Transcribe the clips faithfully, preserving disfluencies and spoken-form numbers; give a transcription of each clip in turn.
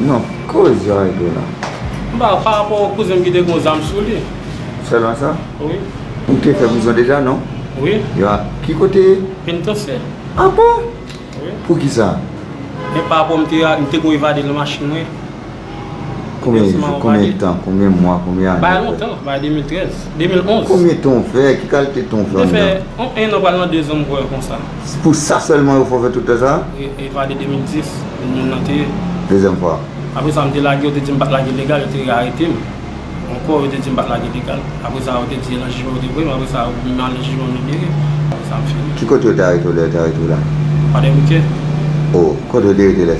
Non, cause de là. Bah, par rapport aux cousins qui dégoûtent les âmes saoulées. Seulement ça? Oui. Vous avez fait besoin déjà, non? Oui. Qui côté? Pintossé. Ah bon? Oui. Pour qui ça? Et par rapport à me dire, je vais évader la machine. Combien de temps? Combien de mois? Combien d'années? Bah, longtemps, bah, deux mille treize, deux mille onze. Combien de temps fait? Qui qualité de temps fait? Un an, pas deux ans comme ça. Pour ça seulement, il faut faire tout ça? Et évader deux mille dix, deux mille neuf. Deuxième fois. Après ça, je me suis dit que je me suis dit que je arrêté. Encore, je me suis dit que je me suis dit après ça, je me suis dit que je me après ça, je me suis dit que ça me fait. Tu comptes que tu as arrêté là? Pas de bouquet. Oh, quand tu as arrêté là?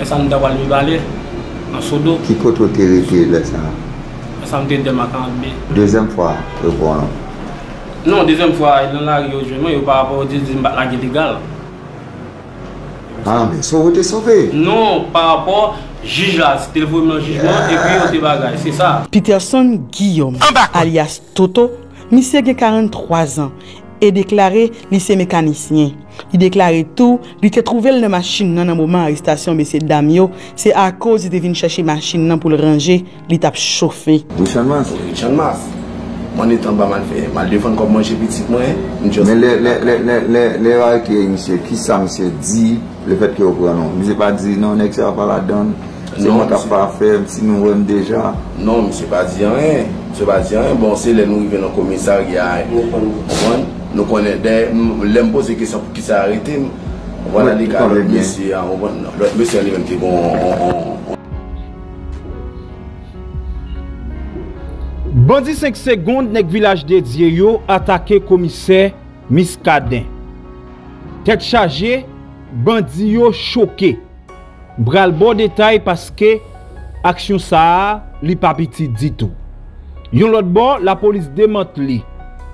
Et ça, je me suis dit que je dans le dos. Qui compte que tu as arrêté là? Ça me dit que je me suis dit. Deuxième fois, je crois. Non, deuxième fois, je me suis dit que par rapport à je me suis dit que ah, mais ça vous été sauvé? Non, par rapport au juge là, c'était le premier jugement et puis au débat, c'est ça. Peterson Guillaume, alias Toto, monsieur a quarante-trois ans et déclaré lycée mécanicien. Il déclarait tout, il était trouvé la machine dans le moment de l'arrestation de Damio. C'est à cause de venir chercher la machine pour le ranger, il t'a chauffé. Richard Mas, Richard Mas. Mon étant bas mal fait, mal défendre comme manger petit moi. Mais les les les les monsieur qui ça monsieur dit le fait que vous prenez non, monsieur pas dit non, n'est-ce pas la donne. C'est moi qui a pas fait si nous aime déjà. Non, monsieur pas dit rien, monsieur pas dit rien. Bon, c'est les nous venons au commissariat. Nous connaissons l'impôt c'est que ça qui s'est arrêté. Voilà les gars, monsieur, monsieur lui même qui bon. Bandi cinq secondes, nek village de Dieu attaqué commissaire Miskadin. Tête chargée, bandi yo choqué. Bral bon détail parce que action ça li pa petit dit tout. Yon l'autre bord, la police démanteli.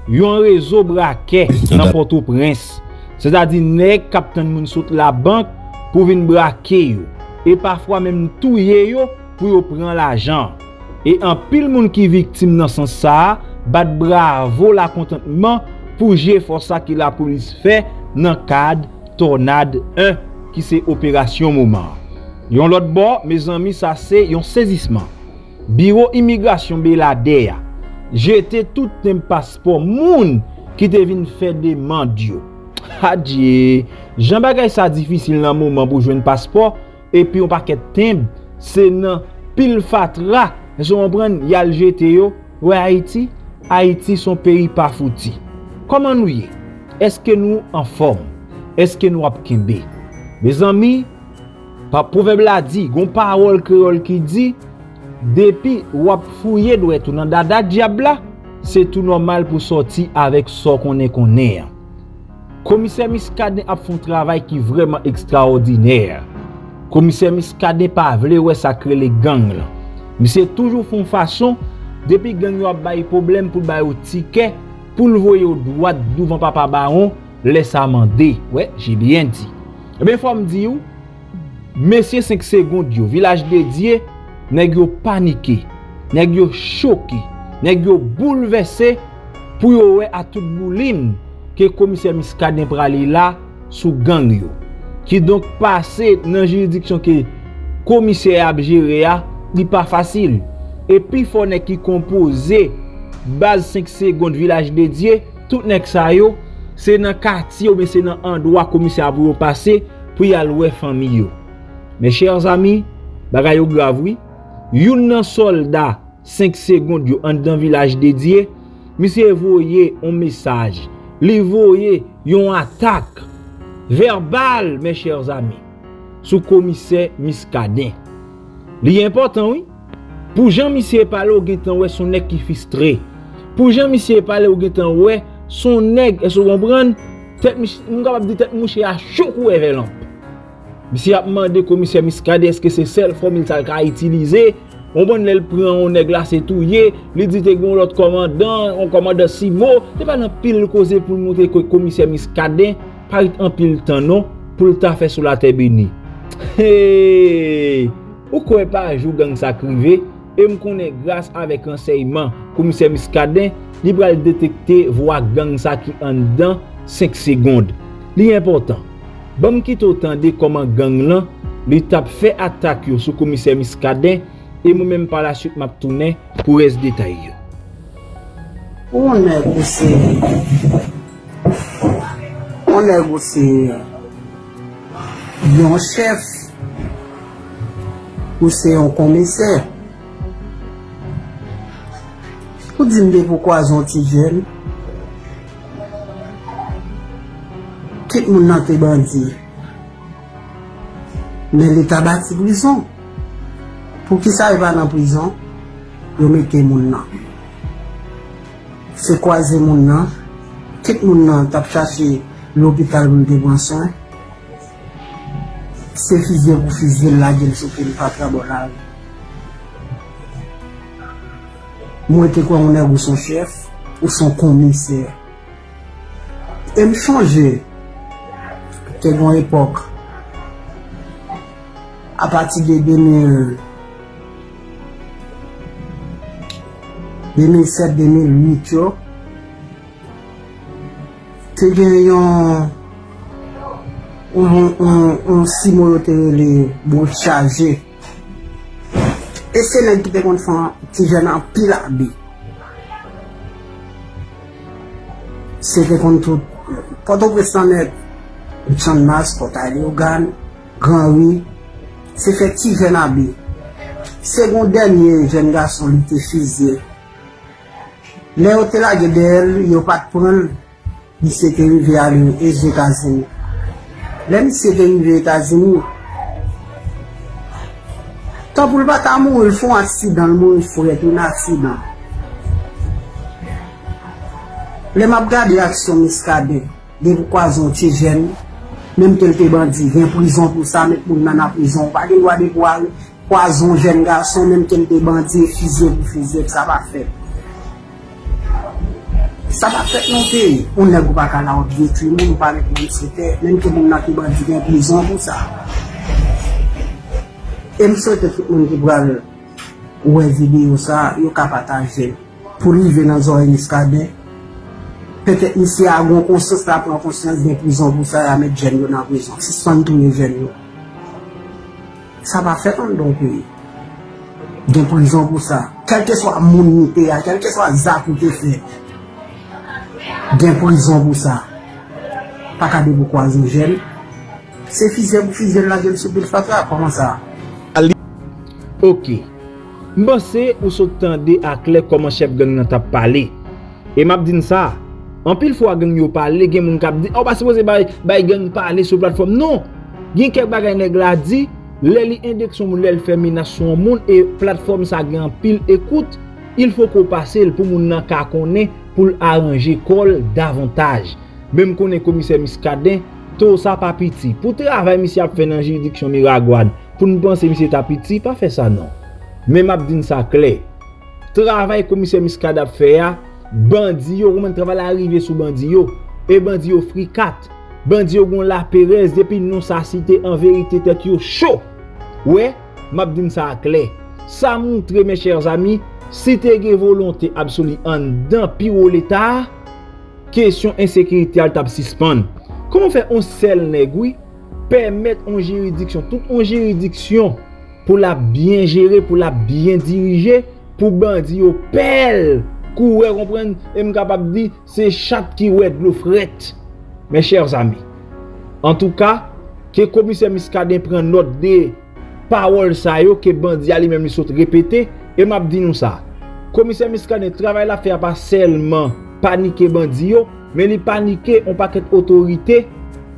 Yon réseau braquet dans Port-au-Prince. C'est-à-dire nek captain moun saute la banque pour venir braquer yo et parfois même touyer yo pour yo prendre l'argent. Et en pile moun qui victime dans sens ça bat bravo la contentement pour j'ai force ça que la police fait dans cadre tornade un qui c'est opération moment. Yon l'autre bord mes amis ça c'est yon saisissement. Bureau immigration Beladea. Jeté tout un passeport moun qui devine faire demande yo. Hadje, Jean bagay ça difficile dans moment pour joindre passeport et puis on paquet timbre c'est nan pile fatra. Ils ont pris yal G T O, ouais Haïti, Haïti son pays pas fouti. Comment nous y est? Est-ce que nous en forme? Est-ce que nous ap kimbe? Mes amis, pa proverbe la dit, gon parole créole qui dit, depuis ou ap fouye doit tout nan dada diabla, c'est tout normal pour sortir avec ce qu'on est qu'on est. Commissaire Miskadin a fait un travail qui vraiment extraordinaire. Commissaire Miskadin pas vle ouais sacré les gangs là. Mais c'est toujours une façon, depuis que nous avons des problèmes pour le ticket, pour le voyer au droit devant Papa Baron, laisse amender. Ouais, j'ai bien dit. Eh bien, il faut me dire, messieurs cinq secondes, village dédié, nèg yo paniqué, nèg yo choqué, nèg yo bouleversé, pour yo à toute bouline que le commissaire Miskadin pralé là, sous gang yo. Qui donc passé dans la juridiction que le commissaire a géré. N'est pas facile. Et puis, il faut qui compose base cinq secondes village dédié. Tout n'est ça yo. C'est dans le quartier, mais c'est dans l'endroit commissaire pour passer pour y aller la famille. Mes chers amis, bagay yo grave oui. Yon soldat cinq secondes yo en dans village dédié. Monsieur voyez un message. Li voyez yon attaque verbale, mes chers amis. Sous commissaire Miskadin. Li important oui pour Jean Monsieur parler ou gen tan wè son nèg qui fistré pour Jean Monsieur parler ou gen tan wè son nèg est comprendre tête on capable de tête mouché à chokou évelan Monsieur a demandé commissaire Miskadin est-ce que c'est celle formule ça qu'a utilisé on bonne elle prend on nèg là c'est touyer li dit te gon l'autre commandant on commandant Simo c'est pas dans pile cause pour montrer que commissaire Miskadin pas en pile temps non pour ta faire sur la terre bénie. Hey! Ou quoi pas jour gang sacrivé et me connaît grâce avec enseignement commissaire Miskadin il va détecter voix gang ça qui en dans cinq secondes. Li important. Bon quitte autant de comment gang là l'État fait attaque sur le commissaire Miskadin et moi-même par la suite m'a tourné pour les détails. On a poussé. On a poussé. Mon chef. Poussé un commissaire. Vous dites pourquoi ils ont tigé. Tout le monde est bandit. Mais l'État bâti prison. Pour qui ça va dans la prison, ils mettent les gens. C'est quoi les gens? Tout le monde a cherché l'hôpital pour des bons soins. C'est fusé pour fusé la gueule sur le patron. Moi, je quoi on est ou son chef ou son commissaire. Et me changer. C'est une époque. À partir de deux mille sept deux mille huit, c'est qu'il un simulé les bons chargés. Et c'est là qui fait qu'on fait un petit jeune en pile à B. C'était qu'on trouve. Quand on peut s'en mettre, on s'en masse, quand on a les organes, grand oui. C'est fait petit jeune à B. C'est mon dernier jeune garçon qui était fusé. Les hôtels à Guedel, ils n'ont pas de prendre. Ils s'étaient arrivés à l'une et aux États-Unis. Là, ils s'étaient arrivés aux États-Unis. Tant pour le bâtiment, ils font un accident, le monde, il faut être un accident. Les m'a regardé l'action Miskadin, des pourquoi ils ont été jeunes, même quelques bandits, ils sont en prison pour ça, mais pour n'en avoir prison, pas de droit de quoi, quoi ils ont jeunes garçons, même quelques bandits, fusés pour fusés, ça va faire. Ça va faire non pays, on n'a pas qu'à la haute détruire, on n'a pas avec mon secrétaire, même que mon n'a pas bandits, en prison pour ça. Et je souhaite que tout le monde qui voit les vidéos, ça, il peut partager pour arriver dans les Miskadin. Peut-être ici, il y a une conscience, la conscience de prison pour ça, il y a mettre les jeunes dans la prison. Si ce sont tous les jeunes, ça va faire un bon pays. De prison pour ça. Quel que soit mon unité, quel que soit ça pour te faire. De prison pour ça. Pas qu'à des beaucoup de jeunes. C'est fusé pour fusé la gueule sur le fatra, comment ça? Ok, m'pense ou s'entendez à Klek comment chef gang nan t'a parlé. Et m'a dit ça, en pile fois gang yo parlé, gen moun k'ap di, "Oh pas supposé bay bay gang parler sur plateforme." Non, gen quelques bagay nèg la di, lè li index moun lè fè minasyon moun et plateforme ça gen pile écoute, il faut qu'on passe pour moun nan ka konnen pour arranger col davantage. Même konnen commissaire Miskadin, tout ça pas petit. Pour travail monsieur a fait dans juridiction Miragouane. Pour nous penser monsieur Tapiti, pas faire ça non. Mais m'a dit ça clair. Travail commissaire Miskadin fait bandi yo comment travail arrivé sous bandi yo et bandi yo fricat. Bandi yo gon la Perez depuis non sa cité en vérité tête yo chaud. Ouais, m'a dit ça clair. Ça montre mes chers amis, si tu as volonté absolue en dans pire l'état, question insécurité al t'a suspendre. Comment faire un seul nègre permettre en juridiction, toute en juridiction pour la bien gérer, pour la bien diriger, pour bandi au pelle, coué comprendre et me capable dire c'est chat qui ouè de l'eau frette. Mes chers amis, en tout cas, que commissaire Miskadin prend note des paroles ça yo que bandi a lui-même saute répéter et m'a dit nous ça. Commissaire Miskadin travaille la faire pas seulement paniquer bandi yo, mais les paniquer on paquet autorité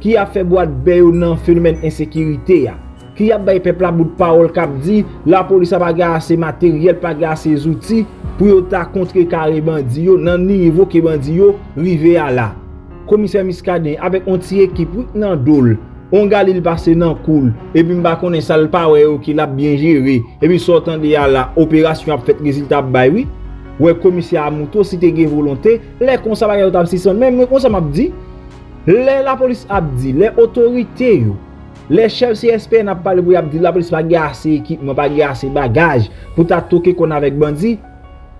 qui a fait boîte bayo nan phénomène insécurité ya. Qui a bay peuple la bout de parole k'ap di la police a pas gassé matériel, pas gassé outils pour yo ta contre carré bandi yo nan niveau que bandi yo rivé à là. Commissaire Miskadin avec on ti équipe nan dol, on galil passé nan cool et puis m'ba connait ça le pa wè yo ki l'a bien géré et puis sortant de ya là opération a fait résultat bay oui. Ouais commissaire Amuto si t'es gen volonté, les consaba yo t'a six cents même comme ça m'a dit. Les la police a dit, les autorités yo, les chefs C S P n'a pas le bruit a dit la police pas gassé équipement, pas gassé bagage pour ta toquer qu'on avec bandi.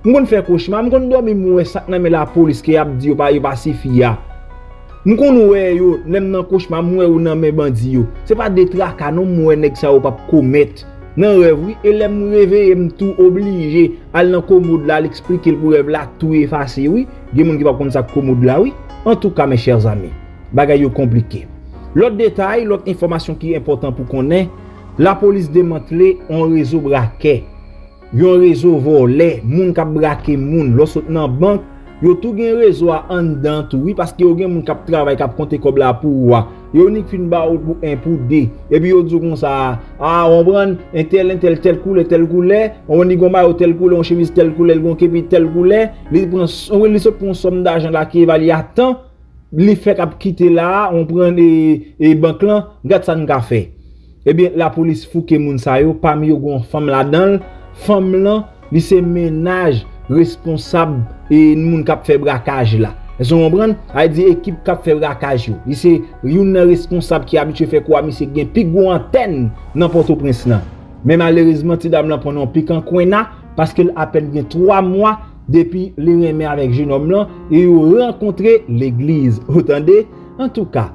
M'gon fait cauchemar, m'gon dormir moi ça mais la police qui a dit pas pas si fia. Nous connaissons même dans cauchemar moi ou dans mes bandits yo. C'est pas des tracas non moi nèg ça ou pas commettre. Dans rêve oui et l'aime me réveiller me tout obligé à dans commode là l'expliquer pour rêve là tout effacer oui. Des monde qui pas connait ça commode là oui. En tout cas mes chers amis, bagaille compliqué. L'autre détail, l'autre information qui est importante pour qu'on ait, la police démantelé un réseau braquet. Yon réseau volé, moun kap braqué moun, l'autre dans banque yo tout gen réseau en dedans tout oui parce que yo gen moun k'ap travail k'ap compter comme la pour yo unique fin ba pour un pour deux et puis yo dit comme ça ah on prend un tel un tel tel couleur tel couleur on ni goma tel couleur on chemise tel couleur gon kepi tel couleur li prend on li se prend somme d'argent là qui évalue à temps li fait k'ap quitter là on prend des et banque là garde ça n'ka fait et bien la police fouke moun sa yo parmi yo gon femme là-dedans femme là li se ménage responsable et moun k'ap fait braquage là. Vous comprenez? A dit équipe k'ap fait braquage yo. Il c'est une responsable qui habitué fait quoi mais c'est gen pi gros antenne dans Port-au-Prince là. Mais malheureusement ti dame là pendant pic en coin là parce qu'elle a peine gen trois mois depuis les remè avec jeune homme là et yo rencontré l'église. Entendez? En tout cas,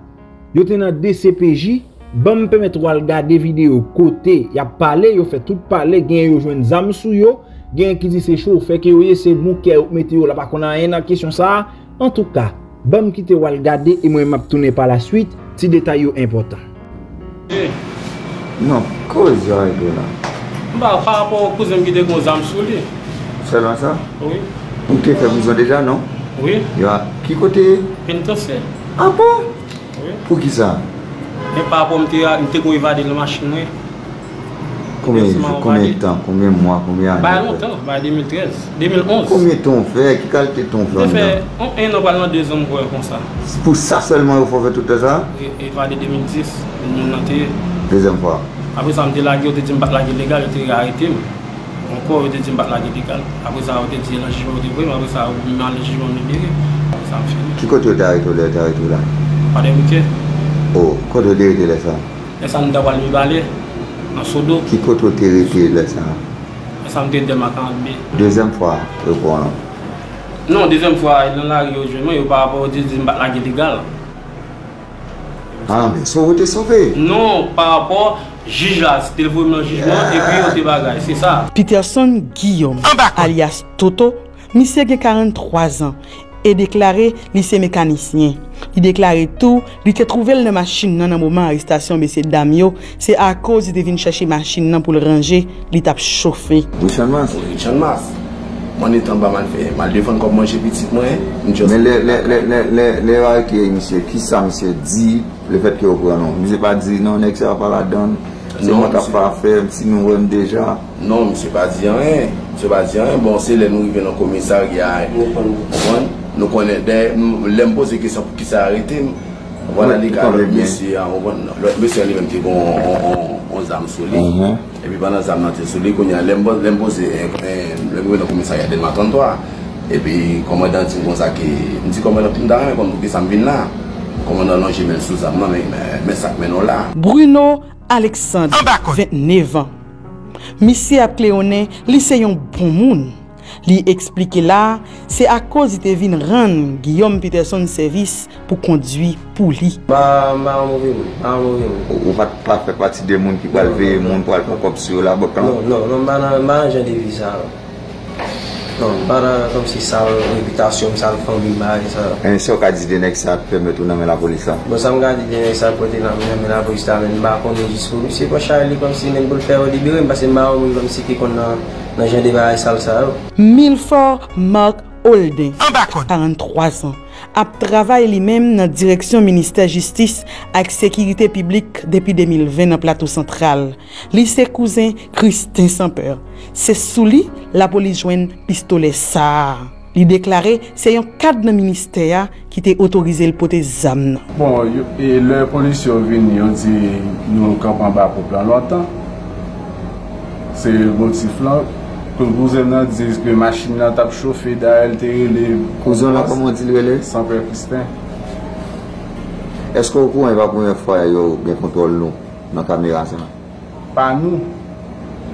yo te dans D C P J, bon me permettre de regarder vidéo côté, y a parlé, yo fait tout parler, gen yo joine zam sou yo. Gen qui dit c'est chaud fait que oui c'est bon que météo là pas qu'on a rien en question ça en tout cas bam qui te va regarder et moi m'a tourner par la suite petit détail important non cause là bah par rapport au cousin qui te gonz am sous lui c'est là ça oui vous te fait besoin déjà non oui ya qui côté pénitentiaire ah bon oui pour qui ça mais par rapport m'te m'te go évader la machine oui. Combien, combien de temps, combien de mois, combien d'années? Pas longtemps, bah deux mille treize, deux mille onze. Combien ton fait? Qui qualité ton fait? Fait un an, pas deux ans comme ça. Pour ça seulement, il faut faire tout ça? Il va de deux mille dix, deux mille neuf. Deuxième fois. Après ça, je me suis dit que je me suis dit légal, je me suis arrêté. Encore, je me suis dit que je me légal. Après ça, je me suis dit que je me suis libéré. Après ça, je me suis libéré. Après ça, je me suis. Qui côté tu as arrêté là? Pas de week-end. Oh, quand tu as arrêté là ça? Et ça, je me suis libéré. Qui côté au territoire là ça? Ça me donne de deuxième fois, le bon. Non, deuxième fois, il en a eu par rapport au deuxième bac illégal. Ah, mais sauvé, t'es sauvé? Non, par rapport au juge là, c'était le premier jugement et puis au bagage, c'est ça. Peterson Guillaume, alias Toto, monsieur a quarante-trois ans et déclaré lycée mécanicien. Il déclarait tout, il était trouvé la machine dans le moment de l'arrestation de ces dames. C'est à cause de venir chercher la machine pour le ranger, il t'a chauffé. Richard Mas, Richard Mas, je suis en bas, je suis devant comme manger petit. Mais les rares qui monsieur, qui ça monsieur dit, le fait que vous prenez, vous n'avez pas dit non, n'est-ce pas la donne, non, on n'a pas fait, si nous sommes déjà. Non, monsieur, pas dit rien, monsieur, pas dit rien, bon, c'est les nous qui venons au commissariat. Nous connaissons l'impôt qui s'est arrêté. Voilà les gars, le monsieur, l'autre monsieur lui-même qui on zame sous lui. Et puis pendant zame sous lui, qu'on a l'impôt, l'impôt c'est le gouvernement commissariat de Matantoa. Et puis commandant dit comme ça qui, me dit commandant tout d'arrêt comme que ça me vient là. Commandant non j'ai même sous zame mais mais ça maintenant là. Bruno Alexandre, vingt-neuf ans. Monsieur a cléoné, lycée un bon monde. Lui expliquer là, c'est à cause de venir rendre Guillaume Peterson service pour conduire pour lui. Bah, bah, oui, bah, oui. On va pas faire partie des gens qui vont lever les gens pour aller faire comme sur la botte. Non, non, non, bah, j'ai des ça. Non, bah, comme si ça, réputation, ça, le fond du mal, ça. Et si on a dit des nègres, ça peut me tourner la police. Bon, ça me garde des nègres, ça peut me la police, ça me va conduire jusqu'au. C'est pas Charlie comme si on peut faire libérer, parce que ma homme comme si qui qu'on a. Milford Mark Holden, quarante-trois ans, a travaillé lui-même dans la direction ministère de la Justice et de la Sécurité publique depuis deux mille vingt dans le plateau central. Lycée cousin Christin Sampère. C'est sous lui la police joint pistolet ça. Il déclarait c'est un cadre ministère qui était autorisé le poter zam. Bon, et la police est venue, on dit nous campons bas pour plan longtemps. C'est le motif là. Que vous avez dit que la machine a chauffé derrière les cousins là, comment dit le sans père Christin. Est-ce que vous avez la première fois que contrôle nous dans la caméra? Pas nous.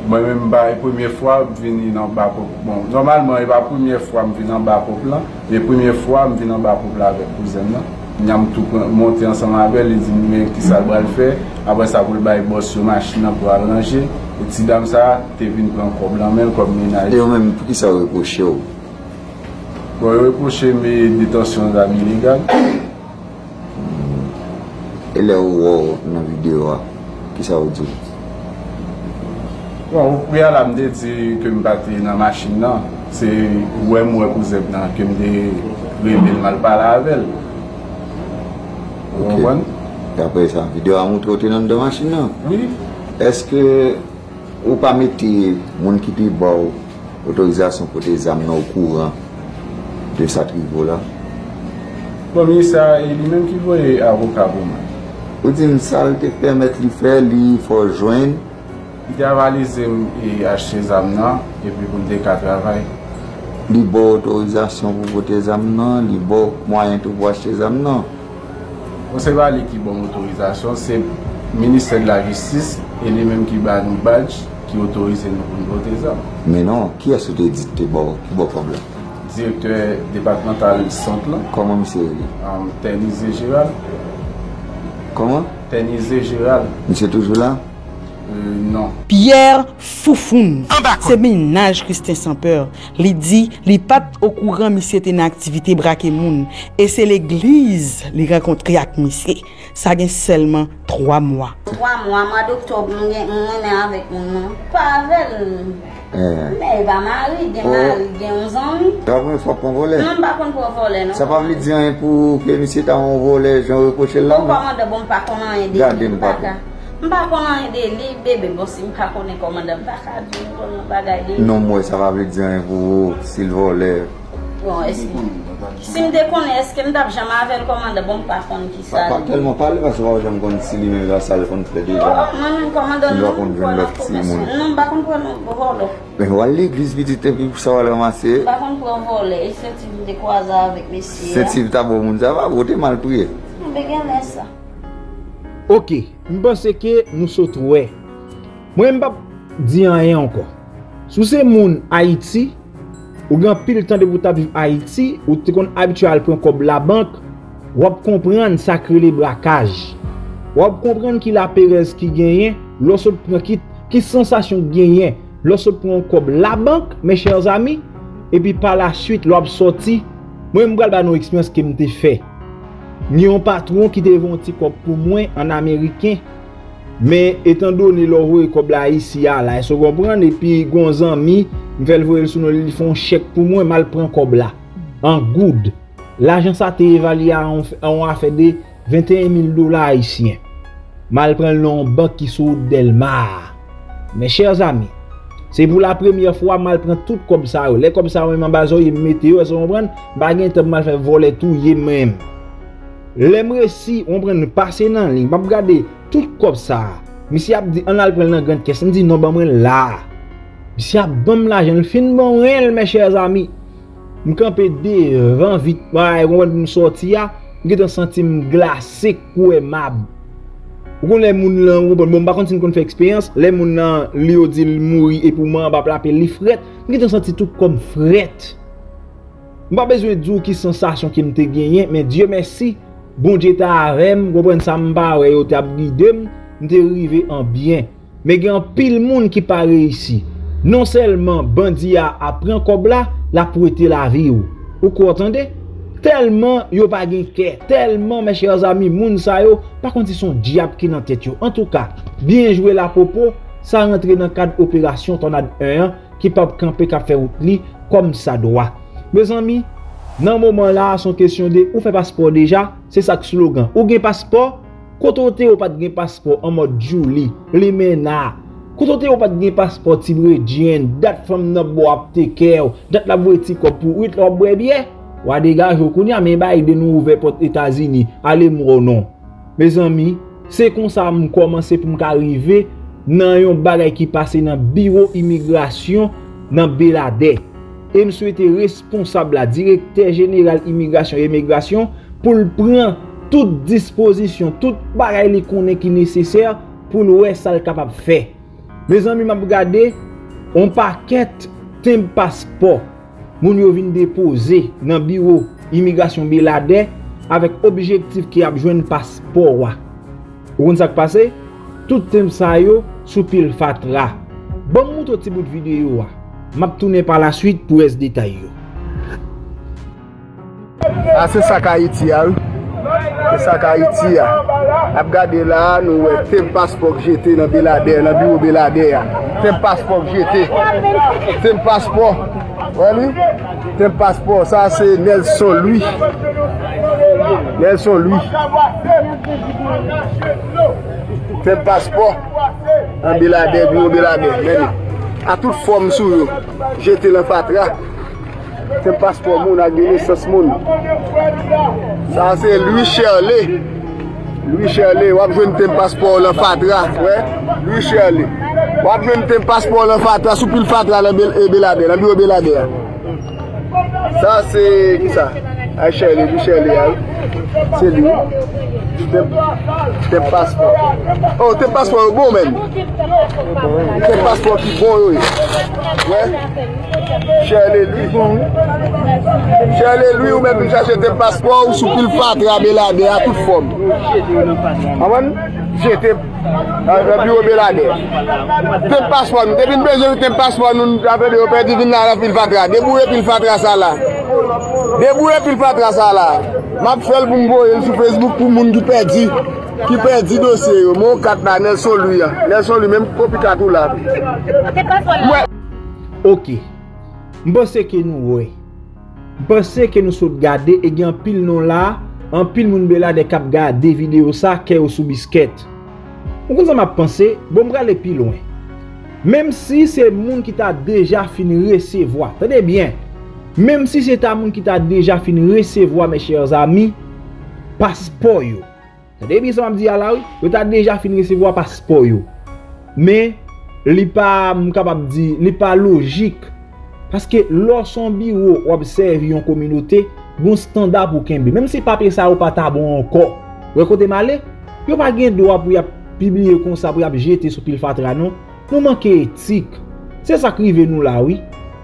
Moi-même, la première fois, je suis venu en bas pour bon. Normalement, la première fois, je suis venu en bas pour plan. La première fois, je suis venu en bas pour plan avec cousin là. Nous avons tout monté ensemble avec elle, nous avons dit qui ça va le faire. Après ça, vous le bail boss sur machine pour arranger. Et si dame ça, tu es venu prendre un problème comme ménage. Et même, pour qui ça reproche? Pour reprocher mes détentions d'amis illégales. Et là, dans la vidéo, qui ça vous dit? Vous pouvez me dire que je me battais dans la machine. C'est où est mon cousin que je me révèle mal par la avec elle. Vous comprenez? Et après ça, la vidéo a montré dans la machine. Oui. Est-ce que vous ne mettez pas les gens qui ont l'autorisation pour les amener au courant de cette rive-là? Bon, mais ça, il est même qui voulait avocat pour moi. Vous dites ça, il te permet de faire, il faut joindre. Il avalisé et acheté des amnans et puis pour me travailler. Il y a autorisation pour voter des amnans, il y a moyen pour acheter des amnans. On ne sait pas qui a l'autorisation, c'est le ministère de la Justice et les mêmes qui a nos badges qui autorisent nous pour voter des amnans. Mais non, qui a sauté dit que bon problème? Directeur départemental du centre. Comment monsieur? Um, Ternisé Gérald. Comment? Ternisé Gérald. Monsieur toujours là? Euh, non. Pierre Foufoun, c'est ménage Christin Sampère. Il dit, il n'est pas au courant, mais c'était une activité braquée moun. Et c'est l'église qui a rencontré avec monsieur. Ça a seulement trois mois. Trois mois, mois d'octobre, je suis avec mon. Pas avec. Mais il va marier, il a onze ans. Tu as vu, il faut qu'on vole. Non, il ne faut qu'on vole. Ça ne veut pas dire pour que monsieur t'a envolé, j'en reproche là. On commande bon, pas comment aider. Gardez le bac. Je ne sais pas si je suis. Non, moi, ça va vous dire un vous, s'il vole. Si je déconne, est-ce que je n'ai jamais commandé bon parfum qui ça? Pas tellement parler parce que je ne connais pas si lui-même la salle qu'on fait déjà. Non, je ne commande pas. Non, je ne commande pas. Mais voilà, l'église visite pour savoir le ramasser. Par contre, pour voler, et c'est une décoise avec messieurs. C'est si tu as bon, ça va, vous êtes mal prié. Je vais gagner ça. Ok, je pense que nous sommes tous. Moi, je ne vais pas dire rien encore. Si c'est mon Haïti, ou grand pile temps de vous vivre Haïti, ou tu es habitué à prendre comme la banque, vous comprenez ça crée les braquages. Vous comprenez qu'il a Pérez qui gagne, l'autre prend qui qui sensation gagne, l'autre prend comme la banque, mes chers amis, et puis par la suite, l'autre sorti. Moi, je vais vous nos expériences que je fait. Ni un patron qui devant ti cop pour moi en américain, mais étant donné leur roi cop là ici là, ils se comprennent et puis gonz ami veulent voir sur nous font chèque pour moi mal prend cop là en good. L'argent ça t'est évalué on a fait des vingt et un mille dollars haïtiens. Mal prend l'on banque qui sous Delmar. Mes chers amis, c'est pour la première fois mal prend tout comme ça. Les comme ça même en bas ils mettent eux se comprennent, bagay te mal fait voler tout yé même. L'aimerait si on prend passer dans ligne, pas regarder tout comme ça. Monsieur a dit on a prendre dans grande caisse, on dit non ben là. Monsieur a bon l'argent, le fin bon réel mes chers amis. Me camper devant vite, ouais, on me sortir, j'ai un sentiment glacé coupable. Ou quand les moun là, on bon pas continue qu'on fait expérience, les moun là, li o dit mouri et pour moi on va plaper les frette, j'ai un sentiment tout comme frette. Pas besoin de dire qui sensation qui me te gagné, mais Dieu merci. Bon Dieu t'a arrêté, comprendre ça m'pa ouais, ou t'a guidé, m'te arrivé en bien. Mais il y a pile monde qui pas réussi. Non seulement bandi a apprend cobla, la prêter la vie ou. Ou vous entendez? Tellement yo pas gain cœur, tellement mes chers amis, moun sa yo, par contre ils sont diable qui dans tête yo. En tout cas, bien joué la popo, ça rentre dans cadre opération Tornade un qui pas camper qu'a fait route li comme ça doit. Mes amis, dans ce moment-là, son question de ou fait passeport déjà, c'est ça le slogan. Ou gain passeport, quand on ou pas de passeport en mode Julie, les mena. Quand on ou pas de passeport tibédien, date from nabo apteker, date la voiture pour huit leur bien, ou à dégage au kounia mais ba de nous ouvert pour États-Unis, allez mon non. Mes amis, c'est comme ça me commencer pour m'arriver dans yon bagay qui passe dans bureau immigration dans Belade. Et me souhaiter responsable la directeur général immigration et immigration pour prendre toute disposition, toute pareille qu'on est qui nécessaire pour nous être ça capable de faire. Mes amis, m'a regardé on paquet tem passeport. Moun yo vinn déposer dans bureau immigration Belade avec objectif qui a joué un passeport. Vous voyez ce qui passe? Tout le monde sous pile fatra. Bon, vous avez un petit bout de vidéo. Je vais tourner par la suite pour les détails. Ah, c'est ça qu'Haïti a. C'est ça qu'Haïti a. Regardez là, nous avons un passeport jeté dans le bureau de Belader. Un passeport jeté. Un passeport. Un passeport. Ça, c'est Nelson Louis. Nelson Louis. Un passeport. Un Belader, bureau Belader. A toute forme sous vous. Jeté dans le fatra. C'est passeport moun a gagné ce monde. Ça c'est Louis Shirley. Louis Shirley, vous avez joué un passeport le fatra. Ouais. Louis Shirley. Vous avez joué un passeport le fatra. Sous le fatra le Belader. Le bureau Belader. Ça c'est qui ça? Ah Shirley, Louis Shirley. C'est lui. Tes passeport. Oh, tes passeport bon même. Tes passeport qui bon oui. Ouais. Shirley lui. Shirley lui ou même chercher tes passeport ou sous pile fatra Belader à toute forme. Amen. J'étais dans le bureau Belader. Tes passeport, t'es venu besoin de tes passeport nous avec le père divin là pile fatra. Débrouiller pile fatra ça là. Débrouiller pile fatra ça là. M'a fait pour me sur Facebook pour monde qui perdu qui perdu dossier mon quatre Nelson lui Nelson lui même copie tout là. OK. M'penser que nous ouais. M'penser que nous sauvegarder et gagne pile non là, en pile monde là des cap garder vidéo ça qui est sous bisquette. On comme ça m'a pensé, bon bras les plus loin. Même si c'est monde qui t'a déjà fini recevoir. Tenez bien. Même si c'est un monde qui t'a déjà fini recevoir, mes chers amis, passeport. C'est bien ça, je me dis, là, tu as déjà fini recevoir passeport. Mais, il n'est pas logique. Parce que lorsqu'on bureau observe une communauté, il y a un standard pour qu'elle. Même si papier ça ou pas bon encore, vous avez mal, vous n'avez pas de droit pour publier comme ça, pour jeter sur pile fatra, non. Nous manquons éthique. C'est ça qui arrive nous là, oui.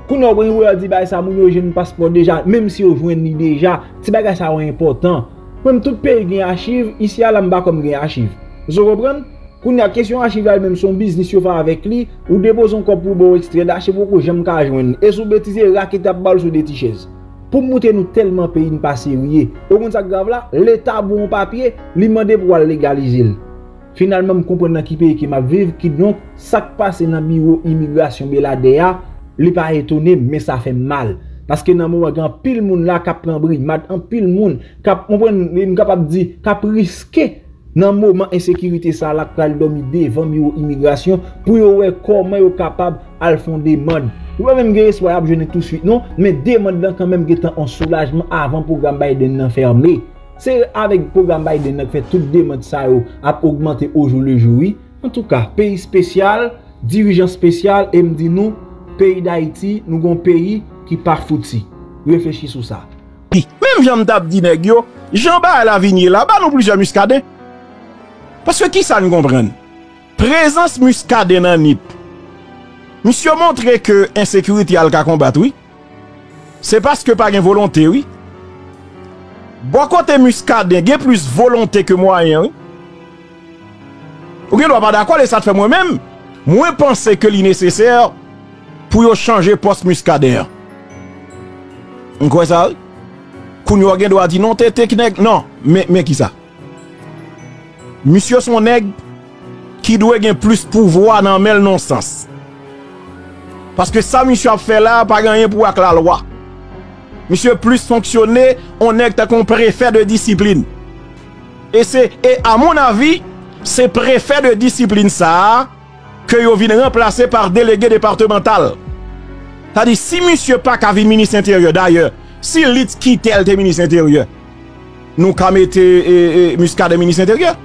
Quand on a dit que ça un passeport déjà, même si on joue déjà, c'est pas ça important. Même tout pays qui a une archive, ici à l'amba comme une archive. Vous comprenez? Quand la question archive même son business avec lui, ou dépose encore pour bon extrait d'archive pour j'aime qu'à joindre. Et sous bêtise, raquette à balle sur des tichèses. Pour monter nous tellement pays n'est pas sérieux. Au compte ça grave là, l'État bon papier, lui demande pour légaliser. Finalement, je comprends qui pays qui m'a vivre, qui donc, ça passe dans le bureau immigration Belader. Li pas étonné mais ça fait mal parce que dans moment grand pile monde là qui prend brimade en pile monde qui on capable dire qui risquer dans moment insécurité ça là qui dormi devant bureau immigration pour voir comment yo capable à faire des demandes ou même gagner soyable jeune tout de suite non mais demande là quand même étant en soulagement avant programme Biden nan fermé c'est avec programme Biden nan fait toute demande ça a augmenter au jour le jour oui en tout cas pays spécial dirigeant spécial et me dit nous pays d'Haïti, nous avons un pays qui part fouti. Réfléchis sur ça. Même j'en tape dit nègyo, j'en bats à l'avenir là-bas, nous plusieurs muscadins. Parce que qui ça nous comprend? Présence muscadin dans N I P. Monsieur montre que l'insécurité a le cas combattre, oui. C'est parce que par une volonté, oui. Bon côté muscadin, il y a plus volonté que moyen, oui. Ou bien, on pas d'accord et ça te fait moi-même. Moi, penser que l'innécessaire. Pour changer poste muscadaire. On croit ça? Quand on doit dire non, t'es technique. Non, mais, mais qui ça? Monsieur son nègre qui doit gagner plus pouvoir dans le non-sens. Parce que ça, monsieur a fait là, pas gagner pour avec la loi. Monsieur plus fonctionner, on est qu'on préfet de discipline. Et c'est, et à mon avis, c'est préfet de discipline ça. Que vous venez remplacer par délégué départemental. C'est-à-dire, si monsieur Pak a vu ministre intérieur, d'ailleurs, si l'I T quitte le ministre intérieur, nous avons mis eh, eh, muscade ministre intérieur.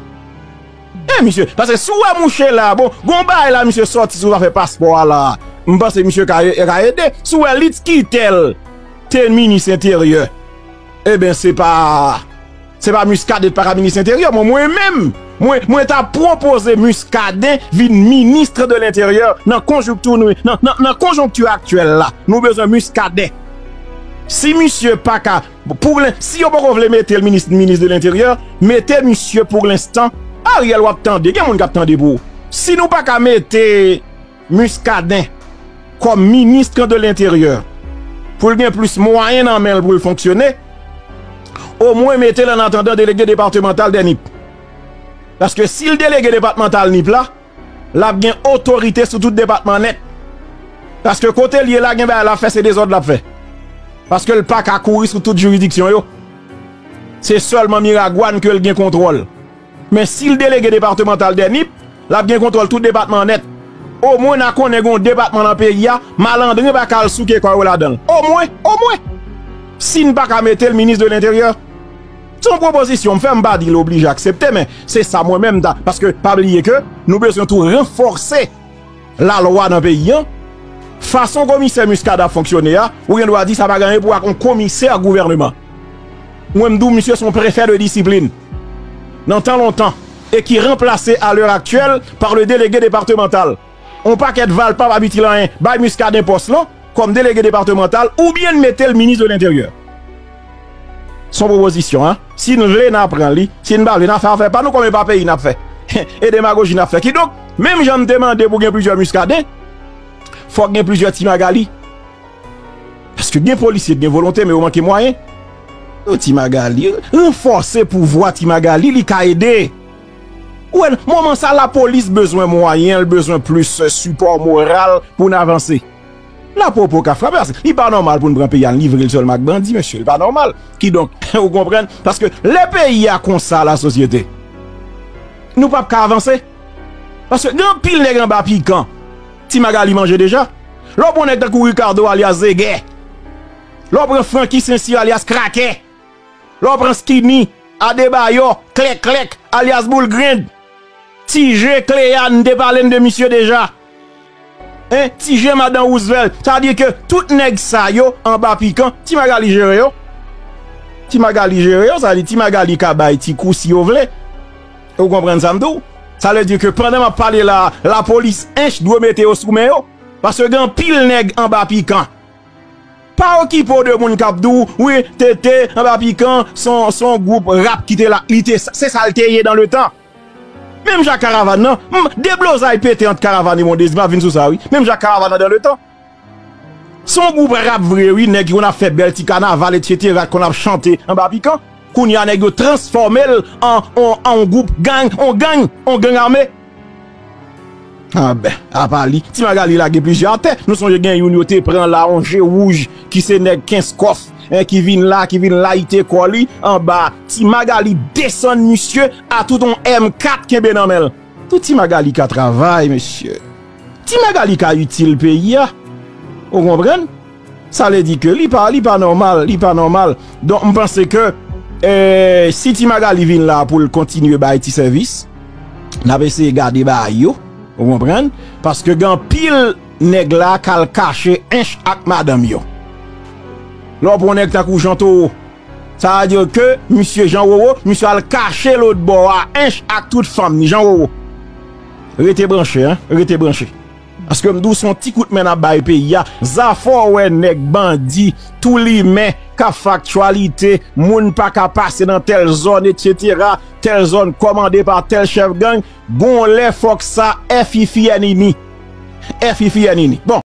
Eh, monsieur, parce que si vous avez mouché là, bon, gomba là, monsieur sorti, si vous avez fait passeport là, je pense que monsieur a aidé. Si vous avez quitté le ministre intérieur, eh bien, c'est pas. C'est pas muscade par ministre intérieur, moi-même. Moi, moi t'as proposé Muscadin vin ministre de l'Intérieur dans la conjoncture, conjoncture actuelle là. Nous besoin Muscadin. Si monsieur pas qu'à, pour si vous ne voulez pas mettre le ministre, ministre de l'Intérieur, mettez monsieur pour l'instant, Ariel ou attendez, il y a quelqu'un qui attendait pour vous. Si nous pas qu'à mettre Muscadin comme ministre de l'Intérieur, pour bien plus moyen en main pour fonctionner, au moins mettez-le en attendant délégué départemental de N I P. Parce que si le délégué départemental N I P là, la bien autorité sur tout département net. Parce que côté lié là, la fait c'est des ordres la fait. Parce que le P A C a couru sur toute juridiction. C'est seulement Miragouane que le gain contrôle. Mais si le délégué départemental de N I P, la bien contrôle tout département net. Au moins, on connaît un département dans le pays, malandrin pas qu'à le souquer quoi la donne. Au moins, au moins. Si nous pas qu'à mettre le ministre de l'Intérieur, son proposition, je ne pas dire l'oblige à accepter, mais c'est ça moi-même. Parce que, pas oublier que nous besoin tout renforcer la loi dans le pays. Façon commissaire Muscada fonctionner, ou bien doit dire ça va gagner pour un commissaire gouvernement. Ou même monsieur son préfet de discipline. Dans tant longtemps. Et qui remplacé à l'heure actuelle par le délégué départemental. On pas qu'être val pas habiter là, bay Muscadin poste là, comme délégué départemental, ou bien mettez le ministre de l'Intérieur. Son proposition, hein. Si nous voulons apprendre, si nous voulons faire, pas nous comme pas pays n'a fait. Et démagogie n'a fait. Qui donc, même j'en demande pour gagner plusieurs Muscadins. Faut qu'il y ait plusieurs Timagali. Parce que les policiers ont volonté, mais au manque de moyens. Timagali, renforcer pour voir Timagali, il a aidé. Ouais, moment ça, la police besoin moyen, besoin plus support moral pour avancer. La propos qu'a frappé, il n'est pas normal pour nous prendre un pays à livrer le seul Mac-Bandi, monsieur, il n'est pas normal. Qui donc, vous comprenez? Parce que les pays a comme ça la société. Nous ne pouvons pas avancer. Parce que grand pile les grands bas piquants. Timagali mange déjà. L'on prend de Kouri Kardo alias Zegé. L'on prend Franky Sensi alias Krake. L'on prend Skinny Adebayo, Klek Klek alias Boulgrind. Tige Cléan de parler de monsieur déjà. Hein, Tige Madame Roosevelt. Ça dit que tout nèg sa yo en bas piquant, Timagali géré yo. Timagali géré yo, ça dit Timagali kabay ti kou si yo vle. Vous comprenez ça m'dou? Ça veut dire que pendant que je parle là, la police inch doit mettre au soumet. Parce que grand pile nèg en bas piquant. Pas au kipo de moun kapdou, oui, tété, en bas piquant, son, son groupe rap qui te la lité. C'est ça le téye dans le temps. Même Jacques Caravane, non? Des blosailles pété entre Caravane et mon désir, vin sous ça, oui. Même Jacques Caravane dans le temps. Son groupe rap vrai, oui, nèg qu'on a fait bel ti carnaval, et cetera, qu'on a chanté en bas piquant. Qu'on y a nèg transformé en, en, en groupe gang, on gang, on gang armé. Ah ben, à Paris, Timagali la ge plusieurs terres. Nous sommes gen yon yote prend la onge rouge, qui se nèg quinze coffres, eh, qui vient là, qui vient là, ite koli, en bas. Timagali descend, monsieur, à tout ton M quatre qui est benamel. Tout Timagali ka travail, monsieur. Timagali ka utile pays, vous comprenez? Ça le dit que li pas, li pas normal, li pas normal. Donc, on pense que, Euh, si Timagali vient là pour continuer à faire service, n'a pas essayé de garder yo, vous comprenez? Parce que gan pile nèg la kal caché inch ak madame yo. Lò pou nèg ta kou janto, ça veut dire que monsieur Jean Roro, monsieur al caché l'autre bord à inch ak toute femme ni Jean Roro. Rete branché, hein, rete branché. Parce que m'dou son petit coup de main à bail pays a, zafo wè nèg bandi tout li men ka factualité, moun pa ka passer dans telle zone, et cetera. Telle zone commandée par tel chef gang. Bon, les fox ça, Fifi Anini. Fifi Anini. Bon.